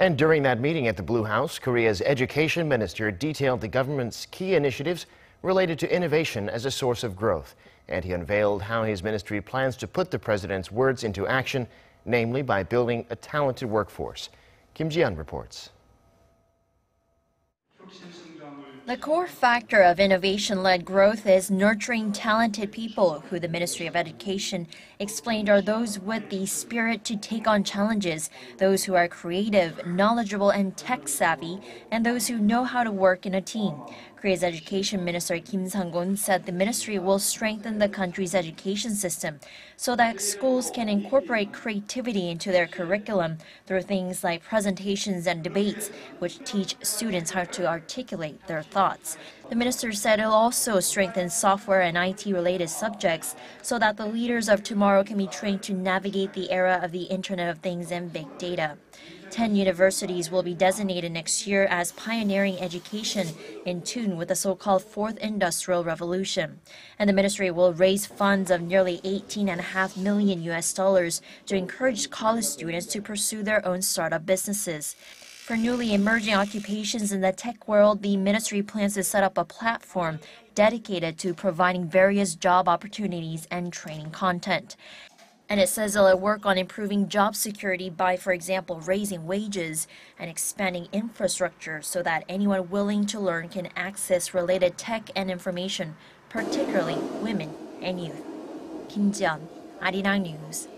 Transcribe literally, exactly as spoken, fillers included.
And during that meeting at the Blue House, Korea's education minister detailed the government's key initiatives related to innovation as a source of growth. And he unveiled how his ministry plans to put the president's words into action, namely by building a talented workforce. Kim Ji-yeon reports. The core factor of innovation-led growth is nurturing talented people, who the Ministry of Education explained are those with the spirit to take on challenges, those who are creative, knowledgeable, and tech-savvy, and those who know how to work in a team. Korea's Education Minister Kim Sang-kon said the ministry will strengthen the country's education system so that schools can incorporate creativity into their curriculum through things like presentations and debates, which teach students how to articulate their thoughts. The minister said it'll also strengthen software and I T-related subjects so that the leaders of tomorrow can be trained to navigate the era of the Internet-of-Things and Big Data. Ten universities will be designated next year as pioneering education, in tune with the so-called Fourth Industrial Revolution. And the ministry will raise funds of nearly eighteen point five million U S dollars to encourage college students to pursue their own startup businesses. For newly emerging occupations in the tech world, the ministry plans to set up a platform dedicated to providing various job opportunities and training content. And it says it'll work on improving job security by, for example, raising wages and expanding infrastructure so that anyone willing to learn can access related tech and information, particularly women and youth. Kim Ji-yeon, Arirang News.